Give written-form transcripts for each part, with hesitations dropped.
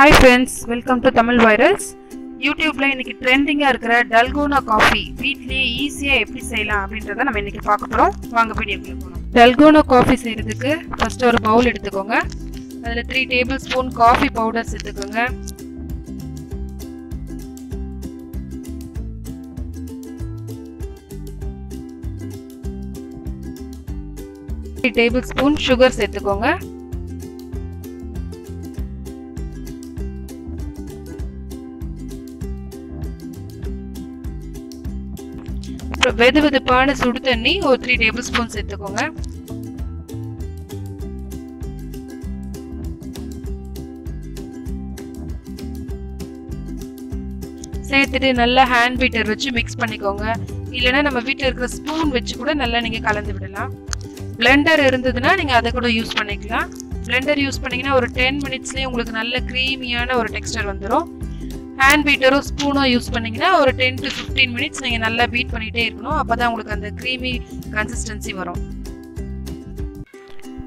Hi friends, welcome to Tamil Virals. YouTube la iniki trending ah irukra Dalgona coffee வீட்லயே ஈஸியா எப்படி செய்யலாம் அப்படின்றத நாம இன்னைக்கு பார்க்க போறோம். வாங்க வீடியோக்குள்ள போலாம். Dalgona coffee செய்யிறதுக்கு first ஒரு bowl எடுத்துக்கோங்க. அதுல 3 tablespoon coffee powder சேர்த்துக்கோங்க. tablespoon sugar சேர்த்துக்கோங்க. வெதுவெதுப்பான சுடு தண்ணி ஒரு 3 டேபிள்ஸ்பூன் சேர்த்துக்கோங்க. சேர்த்துட்டு நல்லா ஹேண்ட் பீட்டர் வச்சு மிக்ஸ் பண்ணிக்கோங்க. இல்லனா நம்ம வீட்ல இருக்கிற ஸ்பூன் வச்சு கூட நல்லா நீங்க கலந்து விடலாம். blender இருந்ததுன்னா நீங்க அத கூட யூஸ் பண்ணிக்கலாம். blender யூஸ் பண்ணீங்கன்னா ஒரு 10 மினிட்ஸ்லயே உங்களுக்கு நல்ல கிரீமியான ஒரு டெக்ஸ்சர் வந்துரும். ஹேண்ட் பீட்டரோ ஸ்பூனோ யூஸ் பண்ணிங்கன்னா ஒரு 10 to 15 மினிட்ஸ் நீங்கள் நல்லா பீட் பண்ணிகிட்டே இருக்கணும். அப்போ தான் உங்களுக்கு அந்த க்ரீமி கன்சிஸ்டன்சி வரும்.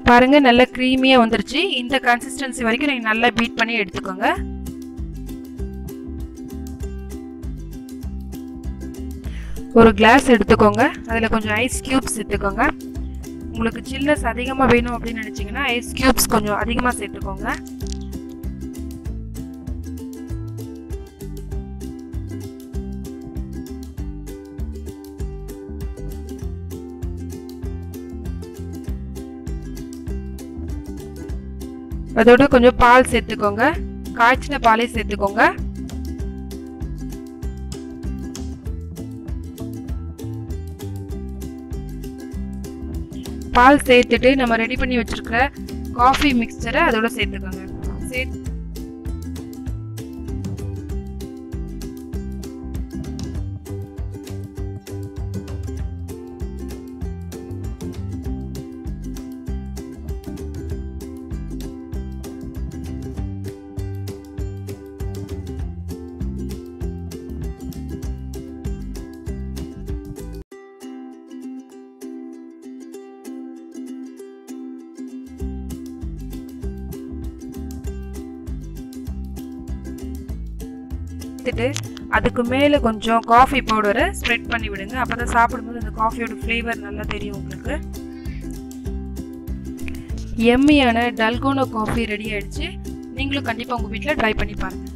பாருங்கள், நல்லா க்ரீமியாக வந்துருச்சு. இந்த கன்சிஸ்டன்சி வரைக்கும் நீங்கள் நல்லா பீட் பண்ணி எடுத்துக்கோங்க. ஒரு கிளாஸ் எடுத்துக்கோங்க. அதில் கொஞ்சம் ஐஸ் க்யூப்ஸ் சேர்த்துக்கோங்க. உங்களுக்கு சில்னஸ் அதிகமாக வேணும் அப்படின்னு நினச்சிங்கன்னா ஐஸ் க்யூப்ஸ் கொஞ்சம் அதிகமாக சேர்த்துக்கோங்க. அதோட கொஞ்சம் பால் சேர்த்துக்கோங்க. காய்ச்சின பாலை சேர்த்துக்கோங்க. பால் சேர்த்துட்டு நம்ம ரெடி பண்ணி வச்சிருக்கிற காஃபி மிக்சரை அதோட சேர்த்துக்கோங்க. அதுக்கு மேல கொஞ்சம் காஃபி பவுடரை ஸ்ப்ரெட் பண்ணி விடுங்க. அப்பதான் சாப்பிடும்போது அந்த காஃபியோட ஃப்ளேவர் நல்லா தெரியும் உங்களுக்கு. எம்மியான Dalgona coffee ரெடி ஆயிடுச்சு. நீங்களும் கண்டிப்பா உங்க வீட்டில் ட்ரை பண்ணி பாருங்க.